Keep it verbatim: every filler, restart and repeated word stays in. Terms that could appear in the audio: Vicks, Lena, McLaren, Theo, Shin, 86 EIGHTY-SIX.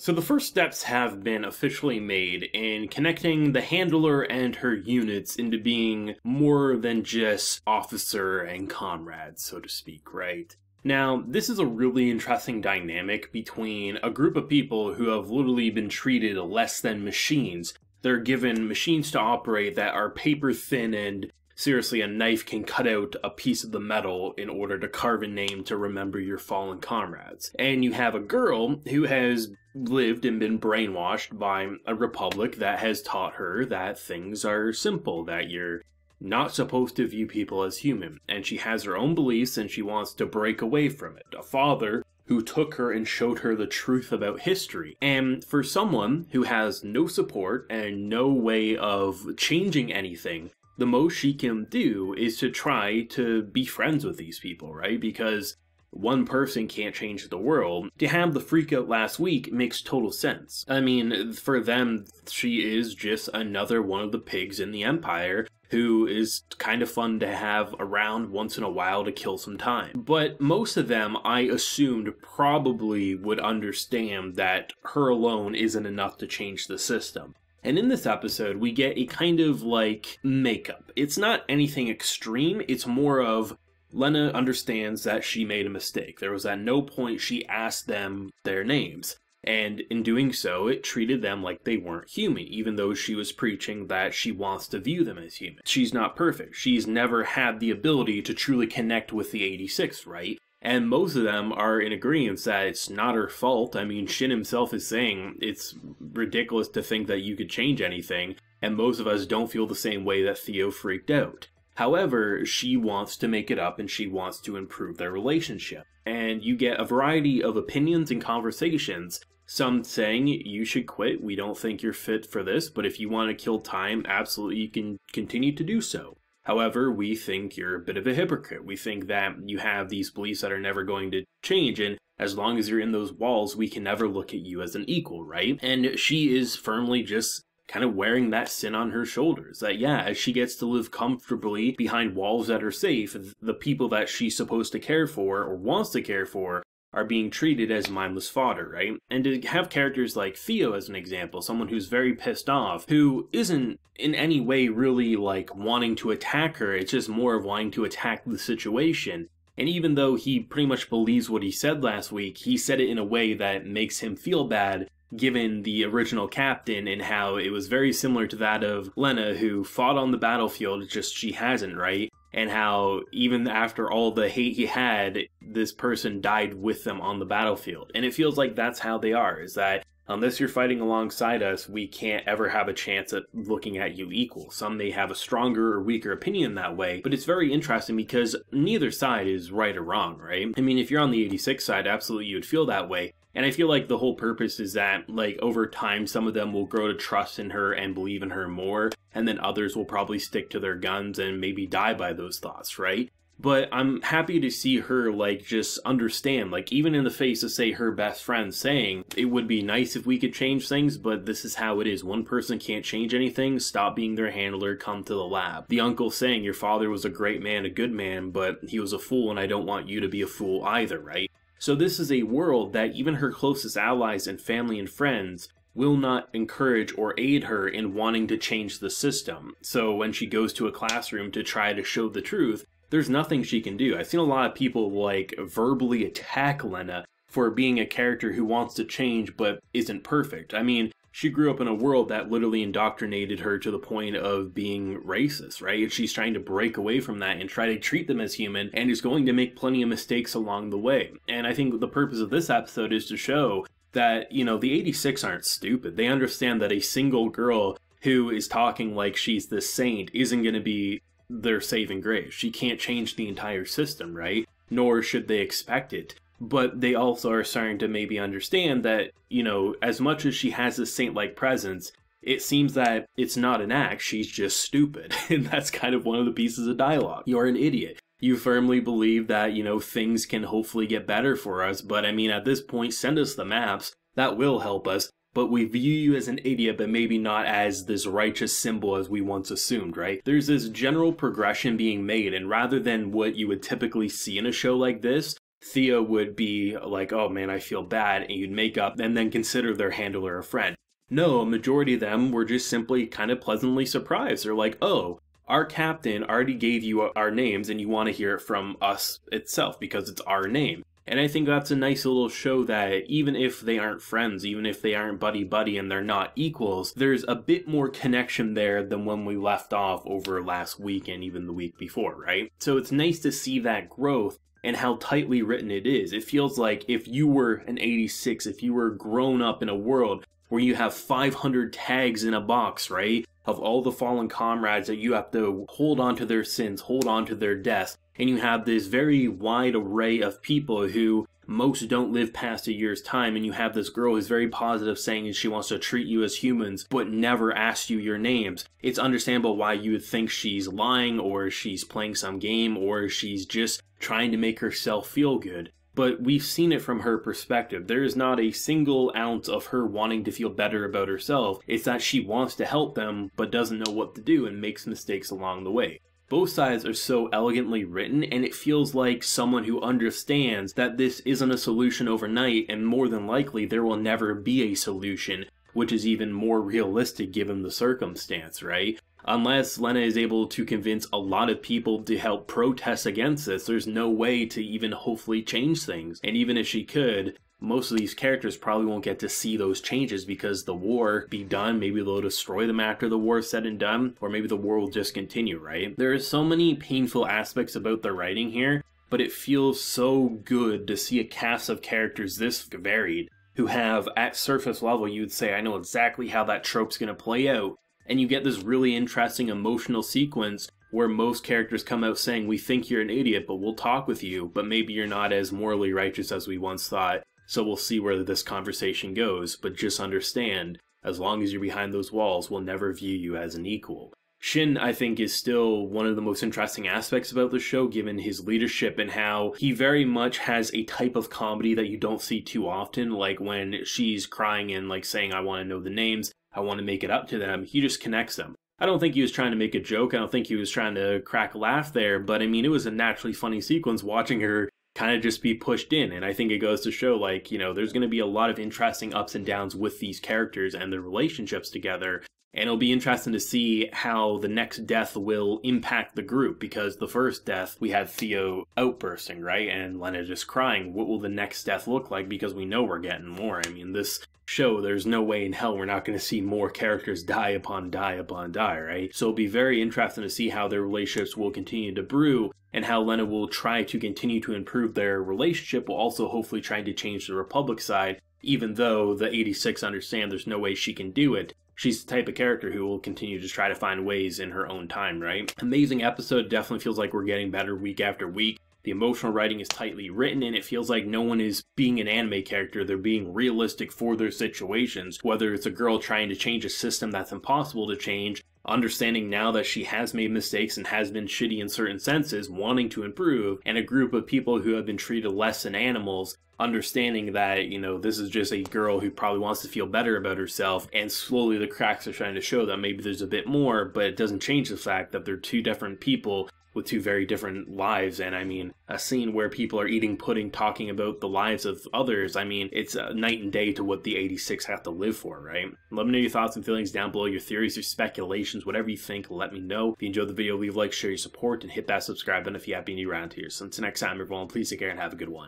So the first steps have been officially made in connecting the handler and her units into being more than just officer and comrade, so to speak, right? Now, this is a really interesting dynamic between a group of people who have literally been treated less than machines. They're given machines to operate that are paper thin and seriously, a knife can cut out a piece of the metal in order to carve a name to remember your fallen comrades. And you have a girl who has lived and been brainwashed by a republic that has taught her that things are simple, that you're not supposed to view people as human. And she has her own beliefs and she wants to break away from it. A father who took her and showed her the truth about history. And for someone who has no support and no way of changing anything, the most she can do is to try to be friends with these people, right? Because one person can't change the world. To have the freak out last week makes total sense. I mean, for them, she is just another one of the pigs in the empire who is kind of fun to have around once in a while to kill some time. But most of them, I assumed, probably would understand that her alone isn't enough to change the system. And in this episode, we get a kind of like makeup. It's not anything extreme. It's more of Lena understands that she made a mistake. There was at no point she asked them their names. And in doing so, it treated them like they weren't human, even though she was preaching that she wants to view them as human. She's not perfect. She's never had the ability to truly connect with the eighty-six, right? And most of them are in agreement that it's not her fault. I mean, Shin himself is saying it's ridiculous to think that you could change anything, and most of us don't feel the same way that Theo freaked out. However, she wants to make it up and she wants to improve their relationship. And you get a variety of opinions and conversations, some saying you should quit, we don't think you're fit for this, but if you want to kill time, absolutely you can continue to do so. However, we think you're a bit of a hypocrite. We think that you have these beliefs that are never going to change, and as long as you're in those walls, we can never look at you as an equal, right? And she is firmly just kind of wearing that sin on her shoulders, that yeah, as she gets to live comfortably behind walls that are safe, the people that she's supposed to care for, or wants to care for, are being treated as mindless fodder, right? And to have characters like Theo as an example, someone who's very pissed off, who isn't in any way really like wanting to attack her, it's just more of wanting to attack the situation. And even though he pretty much believes what he said last week, he said it in a way that makes him feel bad, given the original captain and how it was very similar to that of Lena, who fought on the battlefield, just she hasn't, right? And how even after all the hate he had, this person died with them on the battlefield. And it feels like that's how they are, is that unless you're fighting alongside us, we can't ever have a chance at looking at you equal. Some may have a stronger or weaker opinion that way, but it's very interesting because neither side is right or wrong, right? I mean, if you're on the eighty-six side, absolutely you would feel that way. And I feel like the whole purpose is that, like, over time, some of them will grow to trust in her and believe in her more, and then others will probably stick to their guns and maybe die by those thoughts, right? But I'm happy to see her, like, just understand, like, even in the face of, say, her best friend saying, it would be nice if we could change things, but this is how it is. One person can't change anything, stop being their handler, come to the lab. The uncle saying, your father was a great man, a good man, but he was a fool, and I don't want you to be a fool either, right? So this is a world that even her closest allies and family and friends will not encourage or aid her in wanting to change the system. So when she goes to a classroom to try to show the truth, there's nothing she can do. I've seen a lot of people like verbally attack Lena for being a character who wants to change but isn't perfect. I mean, she grew up in a world that literally indoctrinated her to the point of being racist, right? And she's trying to break away from that and try to treat them as human and is going to make plenty of mistakes along the way. And I think the purpose of this episode is to show that, you know, the eighty-six aren't stupid. They understand that a single girl who is talking like she's this saint isn't going to be their saving grace. She can't change the entire system, right? Nor should they expect it. But they also are starting to maybe understand that, you know, as much as she has this saint-like presence, it seems that it's not an act, she's just stupid. And that's kind of one of the pieces of dialogue. You're an idiot. You firmly believe that, you know, things can hopefully get better for us, but I mean, at this point, send us the maps, that will help us, but we view you as an idiot, but maybe not as this righteous symbol as we once assumed, right? There's this general progression being made, and rather than what you would typically see in a show like this, Theo would be like, oh man, I feel bad, and you'd make up and then consider their handler a friend. No, a majority of them were just simply kind of pleasantly surprised. They're like, oh, our captain already gave you our names and you want to hear it from us itself because it's our name. And I think that's a nice little show that even if they aren't friends, even if they aren't buddy-buddy and they're not equals, there's a bit more connection there than when we left off over last week and even the week before, right? So it's nice to see that growth and how tightly written it is. It feels like if you were an eighty-six, if you were grown up in a world where you have five hundred tags in a box, right, of all the fallen comrades that you have to hold on to their sins, hold on to their deaths, and you have this very wide array of people who most don't live past a year's time, and you have this girl who's very positive saying she wants to treat you as humans but never asks you your names. It's understandable why you would think she's lying or she's playing some game or she's just trying to make herself feel good. But we've seen it from her perspective. There is not a single ounce of her wanting to feel better about herself. It's that she wants to help them but doesn't know what to do and makes mistakes along the way. Both sides are so elegantly written, and it feels like someone who understands that this isn't a solution overnight, and more than likely there will never be a solution, which is even more realistic given the circumstance, right? Unless Lena is able to convince a lot of people to help protest against this, there's no way to even hopefully change things. And even if she could, most of these characters probably won't get to see those changes because the war be done. Maybe they'll destroy them after the war is said and done, or maybe the war will just continue, right? There are so many painful aspects about the writing here, but it feels so good to see a cast of characters this varied, who have, at surface level, you'd say, I know exactly how that trope's going to play out. And you get this really interesting emotional sequence where most characters come out saying, we think you're an idiot, but we'll talk with you, but maybe you're not as morally righteous as we once thought, so we'll see where this conversation goes, but just understand, as long as you're behind those walls, we'll never view you as an equal. Shin, I think, is still one of the most interesting aspects about the show, given his leadership and how he very much has a type of comedy that you don't see too often, like when she's crying and like saying, I want to know the names, I want to make it up to them, he just connects them. I don't think he was trying to make a joke, I don't think he was trying to crack a laugh there, but I mean, it was a naturally funny sequence watching her kind of just be pushed in, and I think it goes to show, like, you know, there's going to be a lot of interesting ups and downs with these characters and their relationships together, and it'll be interesting to see how the next death will impact the group, because the first death, we had Theo outbursting, right, and Lena just crying. What will the next death look like, because we know we're getting more. I mean, this show, there's no way in hell we're not going to see more characters die upon die upon die, right? So it'll be very interesting to see how their relationships will continue to brew and how Lena will try to continue to improve their relationship while also hopefully trying to change the Republic side, even though the eighty-six understand there's no way she can do it. She's the type of character who will continue to try to find ways in her own time, right? Amazing episode. Definitely feels like we're getting better week after week. The emotional writing is tightly written, and it feels like no one is being an anime character. They're being realistic for their situations, whether it's a girl trying to change a system that's impossible to change, understanding now that she has made mistakes and has been shitty in certain senses, wanting to improve, and a group of people who have been treated less than animals, understanding that, you know, this is just a girl who probably wants to feel better about herself, and slowly the cracks are trying to show that maybe there's a bit more, but it doesn't change the fact that they're two different people with two very different lives. And I mean, a scene where people are eating pudding talking about the lives of others, I mean, it's a night and day to what the eighty-six have to live for, right? Let me know your thoughts and feelings down below, your theories, your speculations, whatever you think, let me know. If you enjoyed the video, leave a like, share your support, and hit that subscribe button if you happen to be around here. So until next time, everyone, please take care and have a good one.